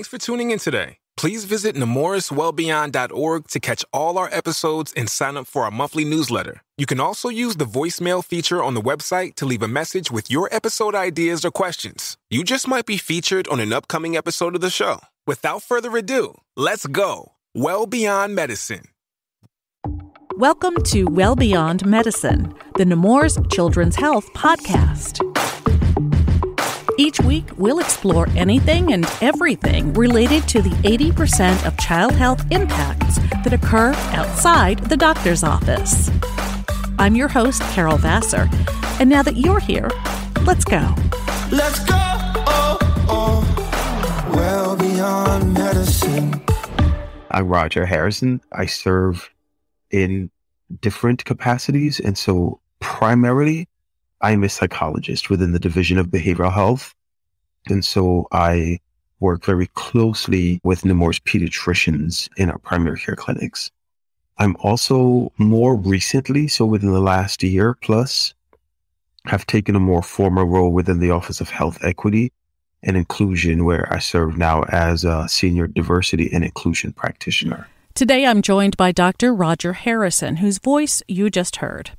Thanks for tuning in today. Please visit NemoursWellBeyond.org to catch all our episodes and sign up for our monthly newsletter. You can also use the voicemail feature on the website to leave a message with your episode ideas or questions. You just might be featured on an upcoming episode of the show. Without further ado, let's go. Well Beyond Medicine. Welcome to Well Beyond Medicine, the Nemours Children's Health podcast. Each week, we'll explore anything and everything related to the 80% of child health impacts that occur outside the doctor's office. I'm your host, Carol Vassar, and now that you're here, let's go. Let's go, oh, oh, well beyond medicine. I'm Roger Harrison. I serve in different capacities, and so primarily, I'm a psychologist within the Division of Behavioral Health, and so I work very closely with Nemours pediatricians in our primary care clinics. I'm also more recently, so within the last year plus, have taken a more formal role within the Office of Health Equity and Inclusion, where I serve now as a senior diversity and inclusion practitioner. Today, I'm joined by Dr. Roger Harrison, whose voice you just heard.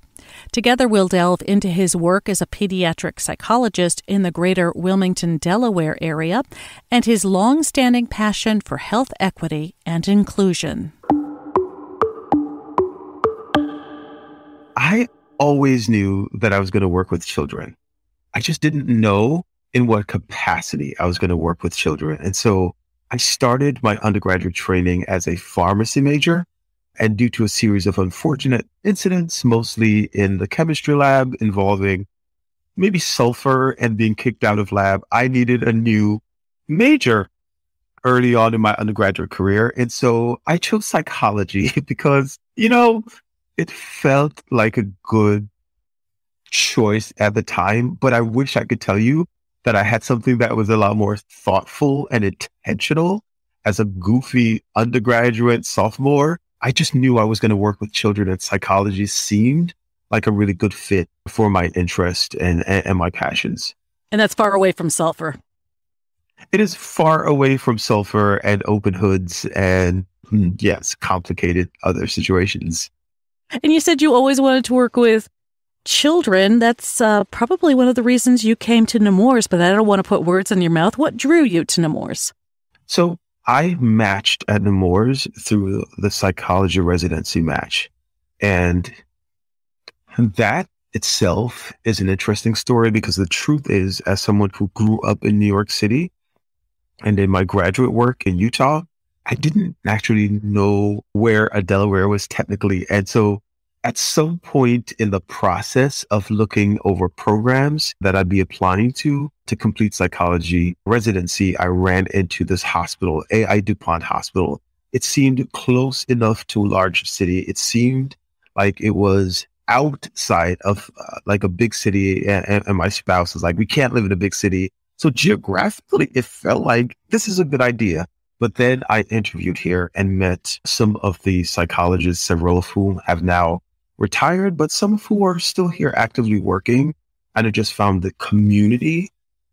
Together, we'll delve into his work as a pediatric psychologist in the greater Wilmington, Delaware area and his long-standing passion for health equity and inclusion. I always knew that I was going to work with children. I just didn't know in what capacity I was going to work with children. And so I started my undergraduate training as a pharmacy major. And due to a series of unfortunate incidents, mostly in the chemistry lab involving maybe sulfur and being kicked out of lab, I needed a new major early on in my undergraduate career. And so I chose psychology because, it felt like a good choice at the time. But I wish I could tell you that I had something that was a lot more thoughtful and intentional as a goofy undergraduate sophomore. I just knew I was going to work with children, and psychology seemed like a really good fit for my interest and my passions. And that's far away from sulfur. It is far away from sulfur and open hoods and, yes, complicated other situations. And you said you always wanted to work with children. That's probably one of the reasons you came to Nemours, but I don't want to put words in your mouth. What drew you to Nemours? So I matched at Nemours through the psychology residency match. And that itself is an interesting story because the truth is, as someone who grew up in New York City and in my graduate work in Utah, I didn't actually know where Delaware was technically. And so at some point in the process of looking over programs that I'd be applying to complete psychology residency, I ran into this hospital, AI DuPont Hospital. It seemed close enough to a large city. It seemed like it was outside of like a big city. And my spouse was like, we can't live in a big city. So geographically, it felt like this is a good idea. But then I interviewed here and met some of the psychologists, several of whom have now retired, but some of who are still here actively working. And I just found the community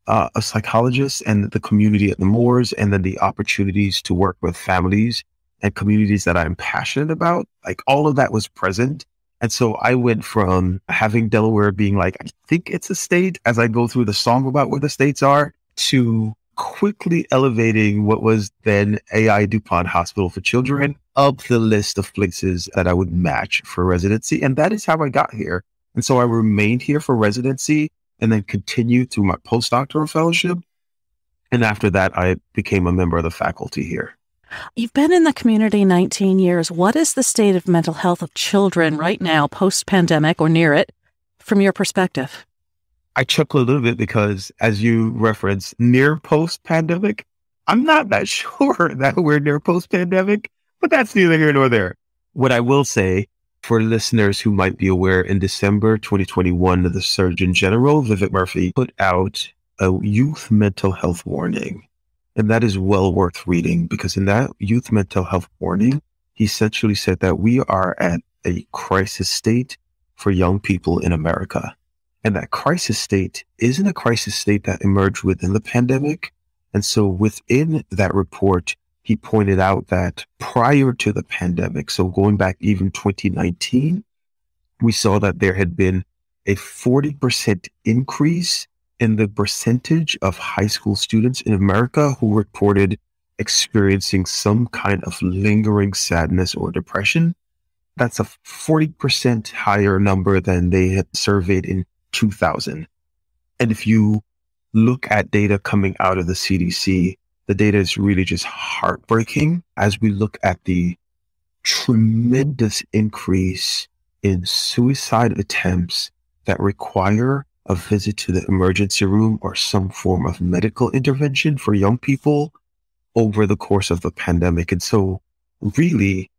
of psychologists and the community at Nemours, and then the opportunities to work with families and communities that I'm passionate about. Like all of that was present. And so I went from having Delaware being like, I think it's a state, as I go through the song about where the states are, to quickly elevating what was then AI DuPont Hospital for Children up the list of places that I would match for residency. And that is how I got here. And so I remained here for residency and then continued through my postdoctoral fellowship. And after that, I became a member of the faculty here. You've been in the community 19 years. What is the state of mental health of children right now, post-pandemic or near it, from your perspective? I chuckle a little bit because, as you referenced, near post-pandemic, I'm not that sure that we're near post-pandemic, but that's neither here nor there. What I will say, for listeners who might be aware, in December 2021, the Surgeon General, Vivek Murphy, put out a youth mental health warning. And that is well worth reading because in that youth mental health warning, he essentially said that we are at a crisis state for young people in America. And that crisis state isn't a crisis state that emerged within the pandemic. And so within that report, he pointed out that prior to the pandemic, so going back even 2019, we saw that there had been a 40% increase in the percentage of high school students in America who reported experiencing some kind of lingering sadness or depression. That's a 40% higher number than they had surveyed in 2000. And if you look at data coming out of the CDC, the data is really just heartbreaking as we look at the tremendous increase in suicide attempts that require a visit to the emergency room or some form of medical intervention for young people over the course of the pandemic. And so really,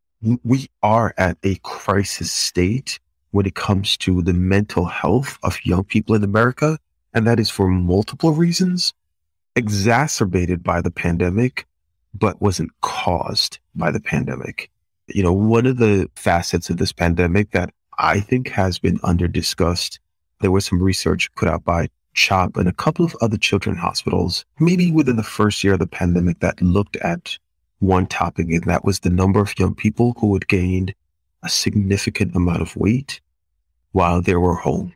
we are at a crisis state when it comes to the mental health of young people in America. And that is for multiple reasons, exacerbated by the pandemic, but wasn't caused by the pandemic. You know, one of the facets of this pandemic that I think has been under-discussed, there was some research put out by CHOP and a couple of other children's hospitals, maybe within the first year of the pandemic, that looked at one topic, and that was the number of young people who had gained a significant amount of weight while they were home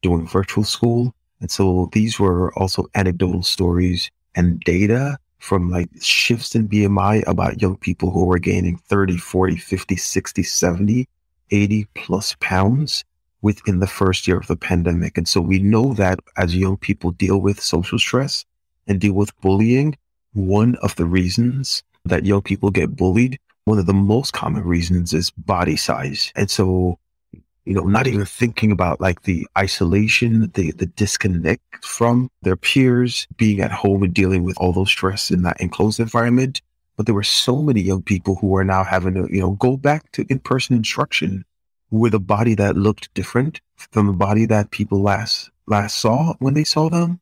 doing virtual school. And so these were also anecdotal stories and data from like shifts in BMI about young people who were gaining 30, 40, 50, 60, 70, 80 plus pounds within the first year of the pandemic. And so we know that as young people deal with social stress and deal with bullying, one of the reasons that young people get bullied, one of the most common reasons, is body size. And so, you know, not even thinking about like the isolation, the disconnect from their peers, being at home and dealing with all those stress in that enclosed environment. But there were so many young people who are now having to, you know, go back to in-person instruction with a body that looked different from the body that people last saw when they saw them.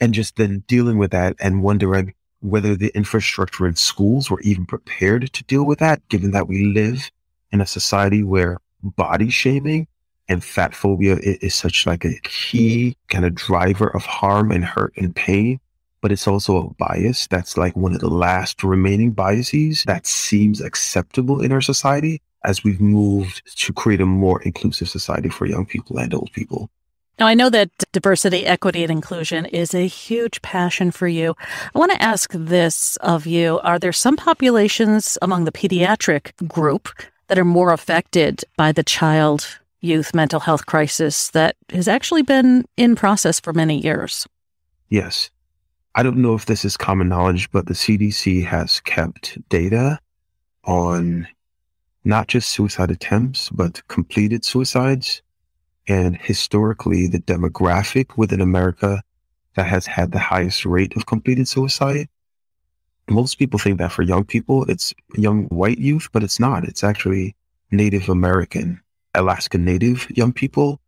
And just then dealing with that and wondering whether the infrastructure in schools were even prepared to deal with that, given that we live in a society where body shaming and fat phobia is such like a key kind of driver of harm and hurt and pain. But it's also a bias that's like one of the last remaining biases that seems acceptable in our society as we've moved to create a more inclusive society for young people and old people. Now, I know that diversity, equity, and inclusion is a huge passion for you. I want to ask this of you. Are there some populations among the pediatric group that are more affected by the child youth mental health crisis that has actually been in process for many years? Yes. I don't know if this is common knowledge, but the CDC has kept data on not just suicide attempts, but completed suicides. And historically, the demographic within America that has had the highest rate of completed suicide, most people think that for young people, it's young white youth, but it's not. It's actually Native American, Alaska Native young people,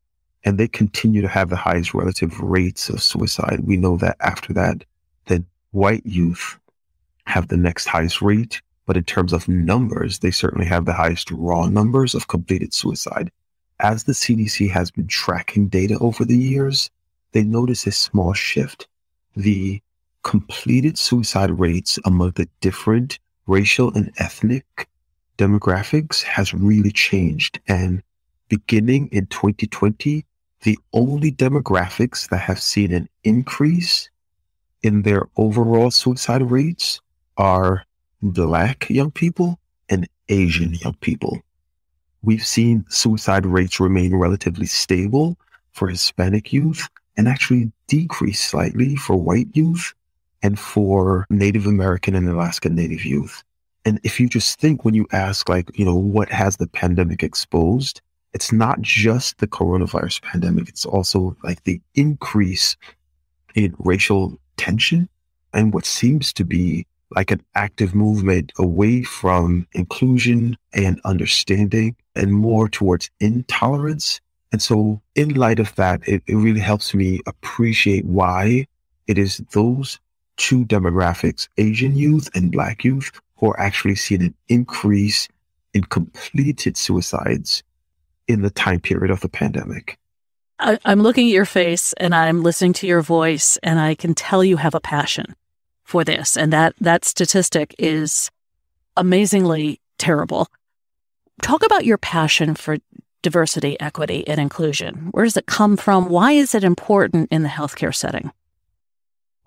and they continue to have the highest relative rates of suicide. We know that after that, the white youth have the next highest rate, but in terms of numbers, they certainly have the highest raw numbers of completed suicide. As the CDC has been tracking data over the years, they notice a small shift. The completed suicide rates among the different racial and ethnic demographics has really changed. And beginning in 2020, the only demographics that have seen an increase in their overall suicide rates are Black young people and Asian young people. We've seen suicide rates remain relatively stable for Hispanic youth and actually decrease slightly for white youth and for Native American and Alaska Native youth. And if you just think, when you ask, like, you know, what has the pandemic exposed? It's not just the coronavirus pandemic. It's also like the increase in racial tension and what seems to be like an active movement away from inclusion and understanding and more towards intolerance. And so in light of that, it really helps me appreciate why it is those two demographics, Asian youth and Black youth, who are actually seeing an increase in completed suicides in the time period of the pandemic. I'm looking at your face and I'm listening to your voice, and I can tell you have a passion for this. And that statistic is amazingly terrible. Talk about your passion for diversity, equity, and inclusion. Where does it come from? Why is it important in the healthcare setting?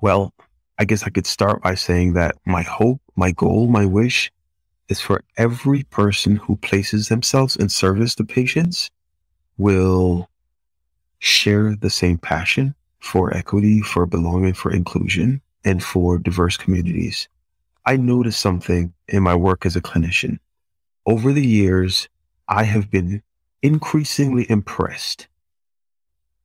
Well, I guess I could start by saying that my hope, my goal, my wish is for every person who places themselves in service to patients will share the same passion for equity, for belonging, for inclusion, and for diverse communities. I noticed something in my work as a clinician. Over the years, I have been increasingly impressed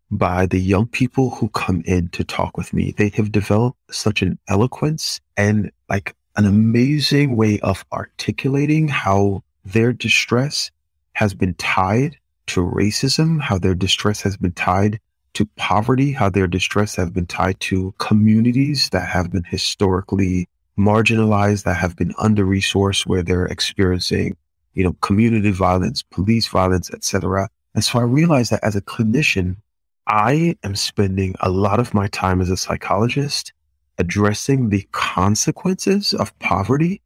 by the young people who come in to talk with me. They have developed such an eloquence and like an amazing way of articulating how their distress has been tied to racism, how their distress has been tied to poverty, how their distress has been tied to communities that have been historically marginalized, that have been under-resourced, where they're experiencing, community violence, police violence, etc. And so I realized that as a clinician, I am spending a lot of my time as a psychologist addressing the consequences of poverty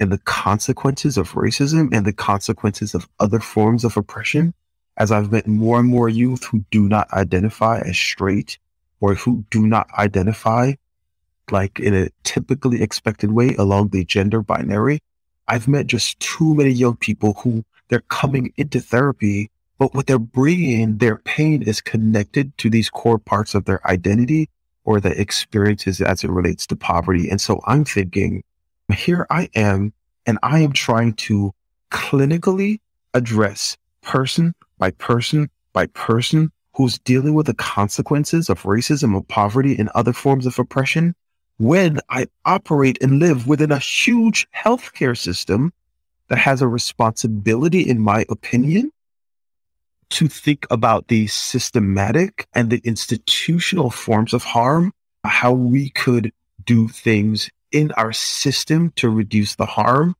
and the consequences of racism and the consequences of other forms of oppression. As I've met more and more youth who do not identify as straight or who do not identify like in a typically expected way along the gender binary, I've met just too many young people who they're coming into therapy, but what they're bringing, their pain is connected to these core parts of their identity or the experiences as it relates to poverty. And so I'm thinking, here I am, and I am trying to clinically address person by person by person who's dealing with the consequences of racism, of poverty, and other forms of oppression when I operate and live within a huge healthcare system that has a responsibility, in my opinion, to think about the systematic and the institutional forms of harm, how we could do things in our system to reduce the harm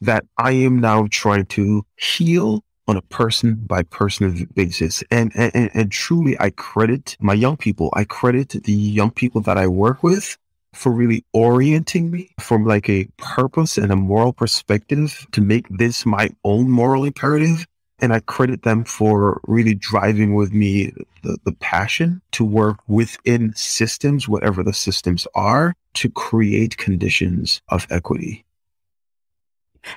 that I am now trying to heal on a person by person basis. And truly, I credit my young people. I credit the young people that I work with for really orienting me from like a purpose and a moral perspective to make this my own moral imperative. And I credit them for really driving with me the passion to work within systems, whatever the systems are, to create conditions of equity.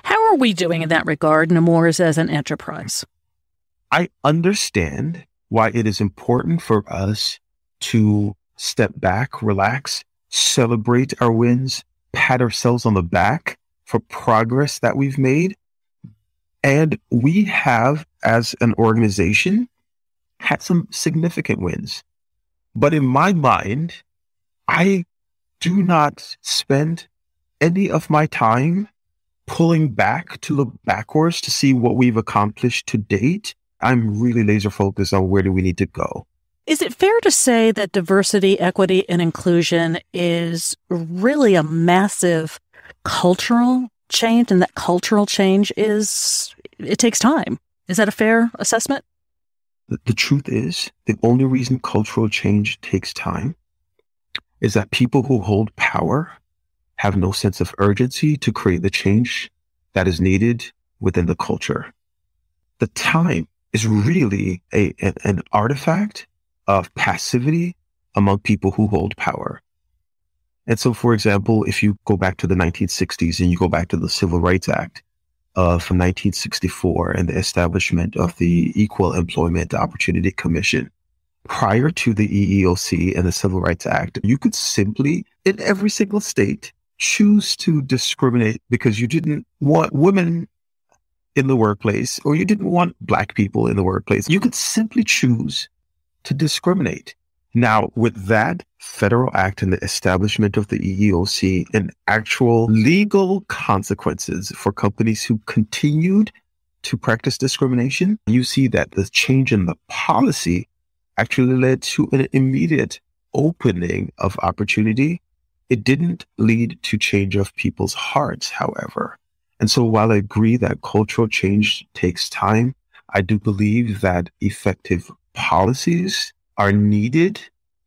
How are we doing in that regard, Nemours, as an enterprise? I understand why it is important for us to step back, relax, celebrate our wins, pat ourselves on the back for progress that we've made. And we have, as an organization, had some significant wins. But in my mind, I do not spend any of my time pulling back to look backwards to see what we've accomplished to date. I'm really laser focused on where do we need to go. Is it fair to say that diversity, equity, and inclusion is really a massive cultural change, and that cultural change it takes time? Is that a fair assessment? The truth is, the only reason cultural change takes time is that people who hold power have no sense of urgency to create the change that is needed within the culture. The time is really an artifact of passivity among people who hold power. And so, for example, if you go back to the 1960s and you go back to the Civil Rights Act from 1964 and the establishment of the Equal Employment Opportunity Commission, prior to the EEOC and the Civil Rights Act, you could simply, in every single state, choose to discriminate because you didn't want women in the workplace or you didn't want Black people in the workplace. You could simply choose to discriminate. Now, with that federal act and the establishment of the EEOC and actual legal consequences for companies who continued to practice discrimination, you see that the change in the policy actually led to an immediate opening of opportunity. It didn't lead to change of people's hearts, however. And so while I agree that cultural change takes time, I do believe that effective policies are needed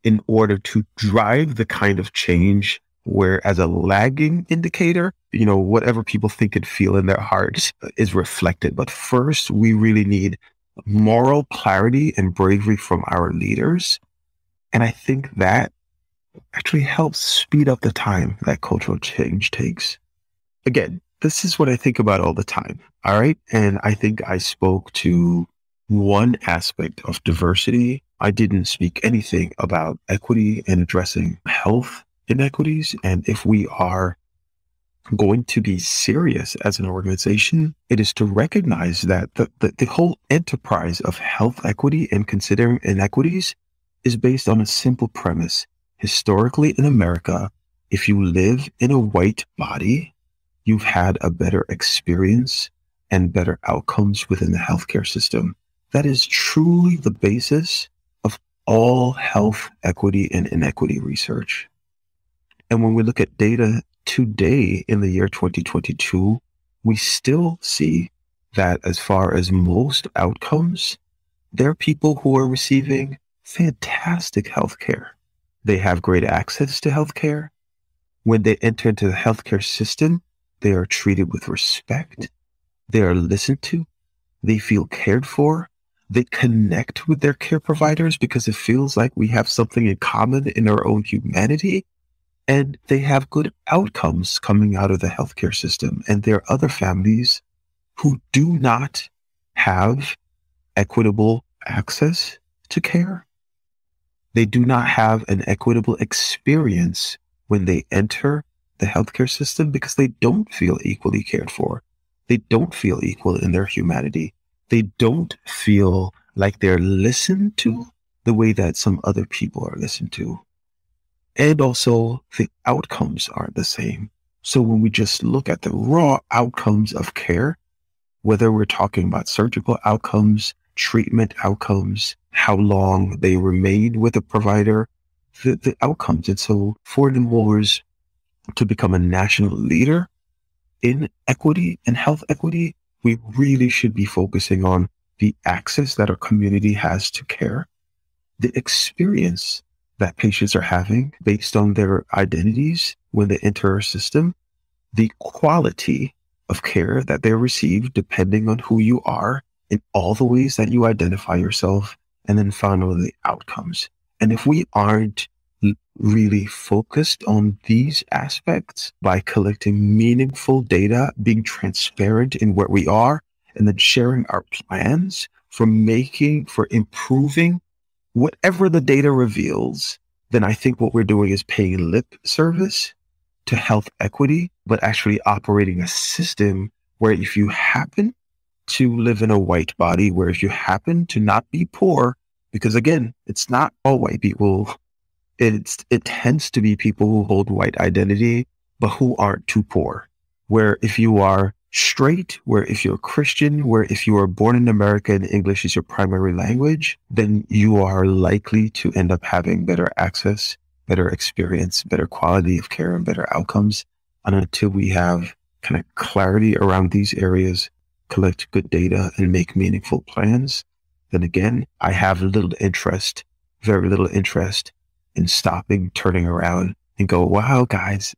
in order to drive the kind of change where as a lagging indicator, you know, whatever people think and feel in their hearts is reflected. But first, we really need moral clarity and bravery from our leaders. And I think that actually helps speed up the time that cultural change takes. Again, this is what I think about all the time. All right. And I think I spoke to one aspect of diversity. I didn't speak anything about equity and addressing health inequities. And if we are going to be serious as an organization, it is to recognize that the whole enterprise of health equity and considering inequities is based on a simple premise. Historically in America, if you live in a white body, you've had a better experience and better outcomes within the healthcare system. That is truly the basis of all health equity and inequity research. And when we look at data today in the year 2022, we still see that as far as most outcomes, there are people who are receiving fantastic healthcare. They have great access to healthcare. When they enter into the healthcare system, they are treated with respect. They are listened to. They feel cared for. They connect with their care providers because it feels like we have something in common in our own humanity. And they have good outcomes coming out of the healthcare system. And there are other families who do not have equitable access to care. They do not have an equitable experience when they enter the healthcare system because they don't feel equally cared for. They don't feel equal in their humanity. They don't feel like they're listened to the way that some other people are listened to. And also the outcomes aren't the same. So when we just look at the raw outcomes of care, whether we're talking about surgical outcomes, treatment outcomes, how long they remain with a provider, the outcomes. And so for Nemours to become a national leader in equity and health equity, we really should be focusing on the access that our community has to care, the experience that patients are having based on their identities when they enter our system, the quality of care that they receive depending on who you are in all the ways that you identify yourself, and then finally the outcomes. And if we aren't really focused on these aspects by collecting meaningful data, being transparent in where we are, and then sharing our plans for improving whatever the data reveals, then I think what we're doing is paying lip service to health equity, but actually operating a system where if you happen to live in a white body, where if you happen to not be poor, because again, it's not all white people. It tends to be people who hold white identity, but who aren't too poor. Where if you are straight, where if you're Christian, where if you are born in America and English is your primary language, then you are likely to end up having better access, better experience, better quality of care, and better outcomes. And until we have kind of clarity around these areas, collect good data, and make meaningful plans, then again, I have very little interest in stopping, turning around and go, wow, guys,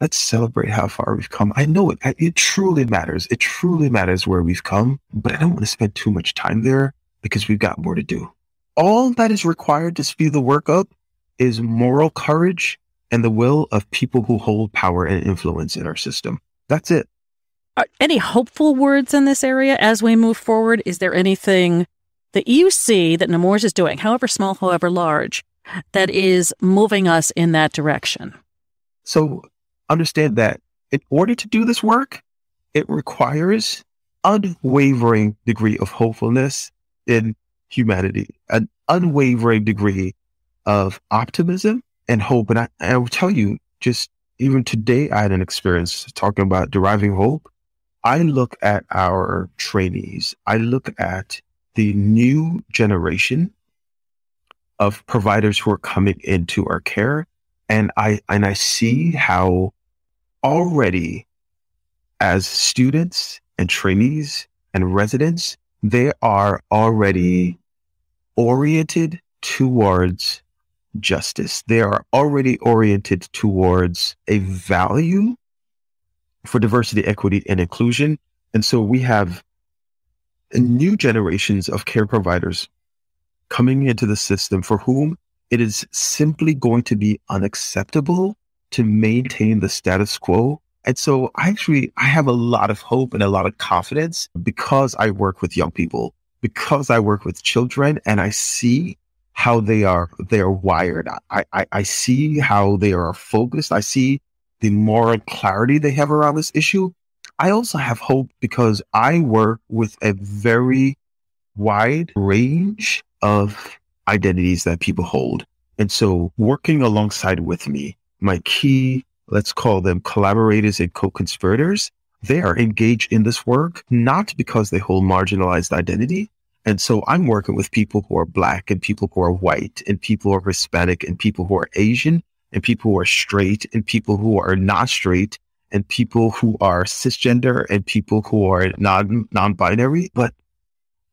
let's celebrate how far we've come. I know it truly matters. It truly matters where we've come, but I don't want to spend too much time there because we've got more to do. All that is required to speed the work up is moral courage and the will of people who hold power and influence in our system. That's it. Are any hopeful words in this area as we move forward? Is there anything that you see that Nemours is doing, however small, however large, that is moving us in that direction? So understand that in order to do this work, it requires unwavering degree of hopefulness in humanity, an unwavering degree of optimism and hope. And I will tell you, just even today, I had an experience talking about deriving hope. I look at our trainees. I look at the new generation of providers who are coming into our care. And I see how already as students and trainees and residents, they are already oriented towards justice. They are already oriented towards a value for diversity, equity, and inclusion. And so we have new generations of care providers coming into the system for whom it is simply going to be unacceptable to maintain the status quo. And so I have a lot of hope and a lot of confidence because I work with young people, because I work with children, and I see how they are wired. I see how they are focused. I see the moral clarity they have around this issue. I also have hope because I work with a very wide range of identities that people hold. And so working alongside with me, my key, let's call them collaborators and co-conspirators, they are engaged in this work, not because they hold marginalized identity. And so I'm working with people who are Black and people who are white and people who are Hispanic and people who are Asian and people who are straight and people who are not straight and people who are cisgender and people who are non-binary. But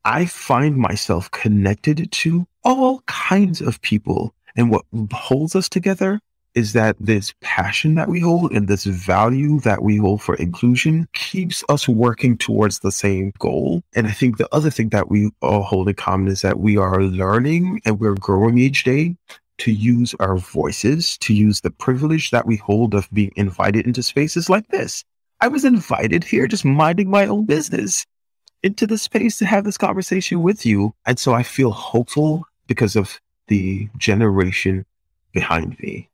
I find myself connected to all kinds of people. And what holds us together is that this passion that we hold and this value that we hold for inclusion keeps us working towards the same goal. And I think the other thing that we all hold in common is that we are learning and we're growing each day to use our voices, to use the privilege that we hold of being invited into spaces like this. I was invited here just minding my own business into the space to have this conversation with you. And so I feel hopeful because of the generation behind me.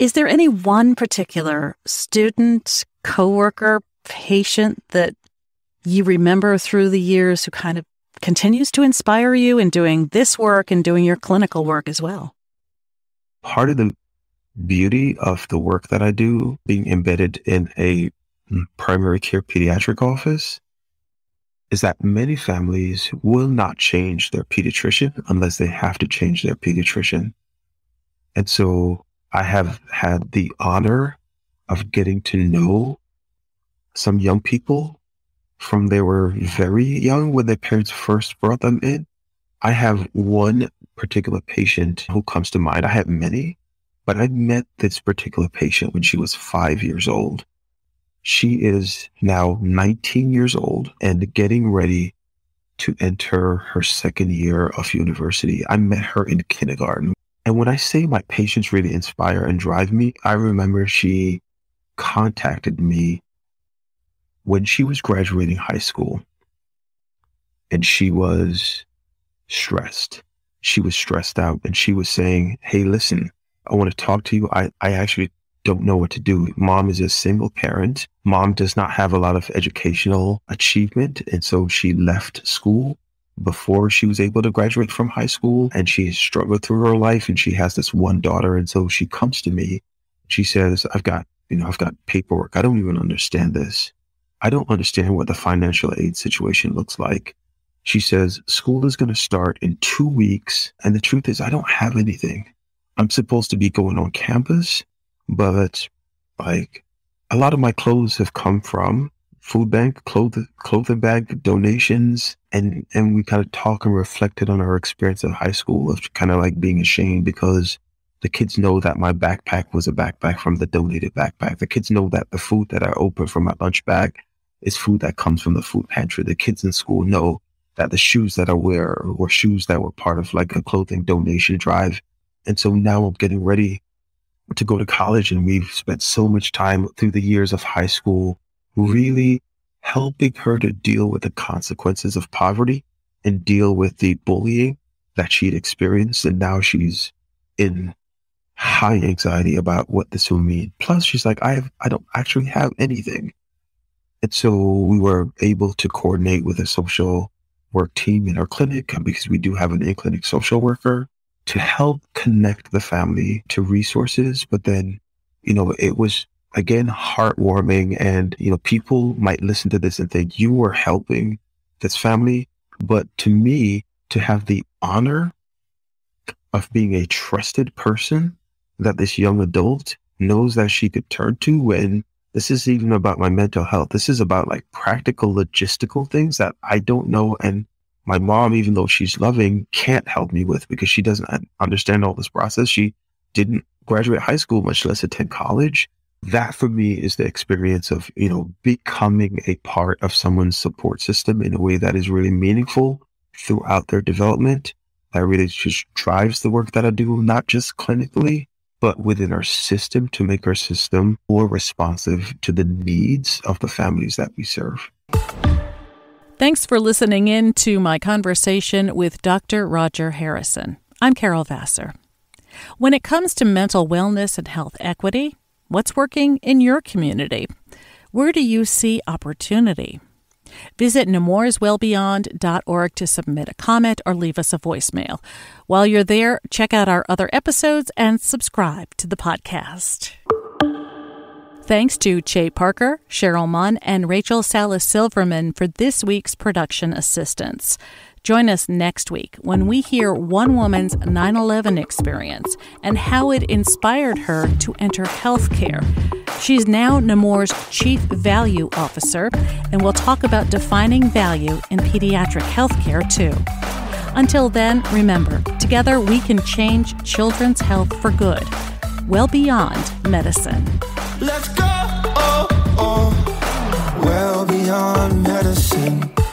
Is there any one particular student, coworker, patient that you remember through the years who kind of continues to inspire you in doing this work and doing your clinical work as well? Part of the beauty of the work that I do, being embedded in a primary care pediatric office, is that many families will not change their pediatrician unless they have to change their pediatrician. And so I have had the honor of getting to know some young people from they were very young when their parents first brought them in. I have one particular patient who comes to mind. I have many, but I met this particular patient when she was 5 years old. She is now 19 years old and getting ready to enter her second year of university. I met her in kindergarten. And when I say my patients really inspire and drive me, I remember she contacted me when she was graduating high school. And she was stressed. She was stressed out. And she was saying, hey, listen, I want to talk to you. I actually don't know what to do. Mom is a single parent. Mom does not have a lot of educational achievement. And so she left school before she was able to graduate from high school. And she has struggled through her life. And she has this one daughter. And so she comes to me. She says, I've got paperwork. I don't even understand this. I don't understand what the financial aid situation looks like. She says, school is going to start in 2 weeks. And the truth is, I don't have anything. I'm supposed to be going on campus. But like a lot of my clothes have come from food bank, clothing bag donations. And we kind of talk and reflected on our experience of high school of kind of like being ashamed because the kids know that my backpack was a backpack from the donated backpack. The kids know that the food that I open from my lunch bag is food that comes from the food pantry. The kids in school know that the shoes that I wear were shoes that were part of like a clothing donation drive. And so now I'm getting ready to go to college, and we've spent so much time through the years of high school really helping her to deal with the consequences of poverty and deal with the bullying that she'd experienced. And now she's in high anxiety about what this will mean. Plus, she's like, I don't actually have anything. And so we were able to coordinate with a social work team in our clinic, because we do have an in-clinic social worker, to help connect the family to resources. But then, it was, again, heartwarming. And, people might listen to this and think you were helping this family. But to me, to have the honor of being a trusted person that this young adult knows that she could turn to when this is even about my mental health. This is about like practical logistical things that I don't know. And my mom, even though she's loving, can't help me with because she doesn't understand all this process. She didn't graduate high school, much less attend college. That for me is the experience of, you know, becoming a part of someone's support system in a way that is really meaningful throughout their development. That really just drives the work that I do, not just clinically, but within our system to make our system more responsive to the needs of the families that we serve. Thanks for listening in to my conversation with Dr. Roger Harrison. I'm Carol Vassar. When it comes to mental wellness and health equity, what's working in your community? Where do you see opportunity? Visit NemoursWellBeyond.org to submit a comment or leave us a voicemail. While you're there, check out our other episodes and subscribe to the podcast. Thanks to Che Parker, Cheryl Munn, and Rachel Salas-Silverman for this week's production assistance. Join us next week when we hear one woman's 9/11 experience and how it inspired her to enter healthcare. She's now Nemours' Chief Value Officer, and we'll talk about defining value in pediatric healthcare too. Until then, remember, together we can change children's health for good, well beyond medicine. Let's go, well beyond medicine.